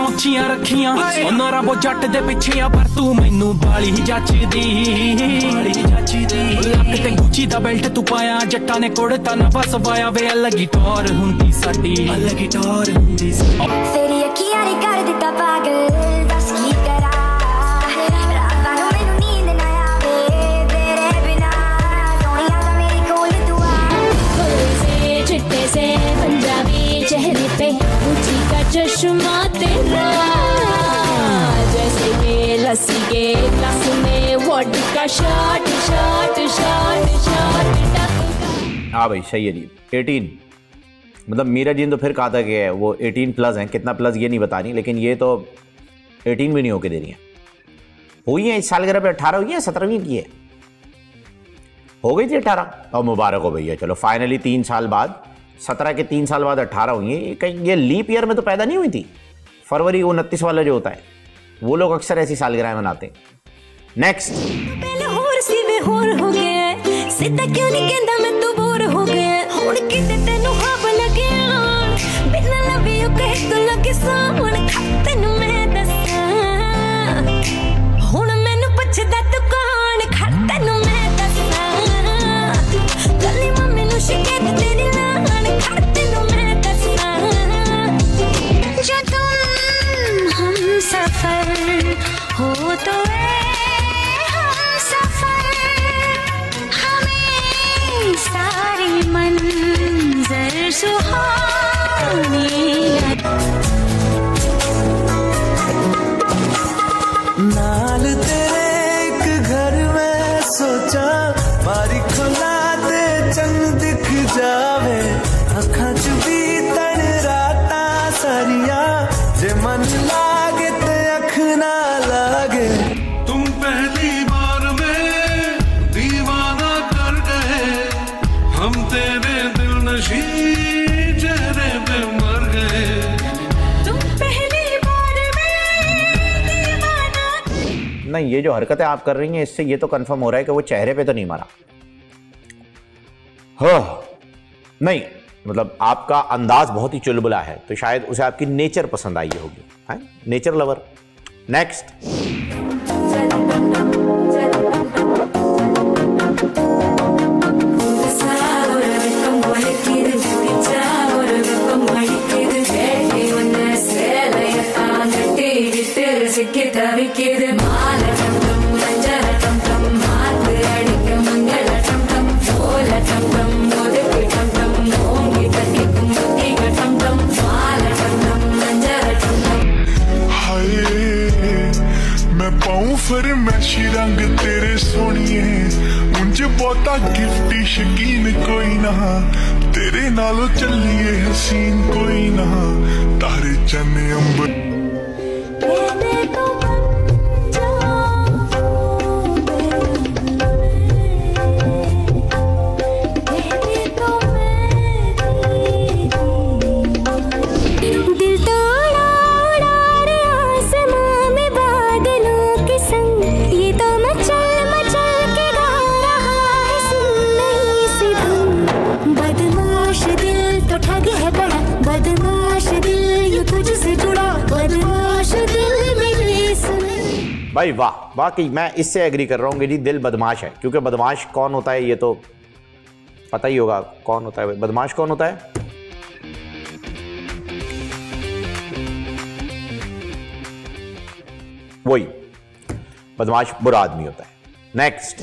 उचिया उचिया रखिया नरा वो जट दे पिछिया पर तू मैनू बाली ही जाचदी ते गुची दा बेल्ट तू पाया जट्टा ने कोड़ता ना बस वाया वे अलग ही टोर हुंदी साडी अलग ही टोर हुंदी तेरी अखियां रे कर दिता पागल दस की करा रात दा मैनू नींद ना आवे तेरे बिना सोनिया दा मेरे कोल तू आ से चिट्टे से पंजाबी चेहरे पे गुची का चश्मा तेरा जैसे के लस्सी के ग्लास में vodka shot shot shot shot हाँ भाई सही है जी 18 मतलब मीरा जी ने तो फिर कहा था कि वो 18 प्लस हैं, कितना प्लस ये नहीं बता रही, लेकिन ये तो 18 भी नहीं होके दे रही हैं। हुई है इस साल के पे 18 हुई है, 17वीं की है, हो गई थी 18 और मुबारक हो भैया, चलो फाइनली 3 साल बाद 17 के 3 साल बाद 18 हुई है। कहीं ये लीप ईयर में तो पैदा नहीं हुई थी, फरवरी 29 वाला जो होता है वो लोग अक्सर ऐसी सालगिरह मनाते हैं। नेक्स्ट नहीं, ये जो हरकतें आप कर रही हैं इससे ये तो कंफर्म हो रहा है कि वो चेहरे पे तो नहीं मारा। नहीं मतलब आपका अंदाज बहुत ही चुलबुला है तो शायद उसे आपकी नेचर पसंद आई होगी, है नेचर लवर। नेक्स्ट रंग तेरे सोनिए मुझे बहुता गिफ्टी शकीन कोई ना तेरे नालों चलिए हसीन कोई ना तारे चने अंबर भाई वाह, बाकी मैं इससे एग्री कर रहा हूँ जी, दिल बदमाश है। क्योंकि बदमाश कौन होता है ये तो पता ही होगा कौन होता है। बदमाश कौन होता है? वही बदमाश बुरा आदमी होता है। नेक्स्ट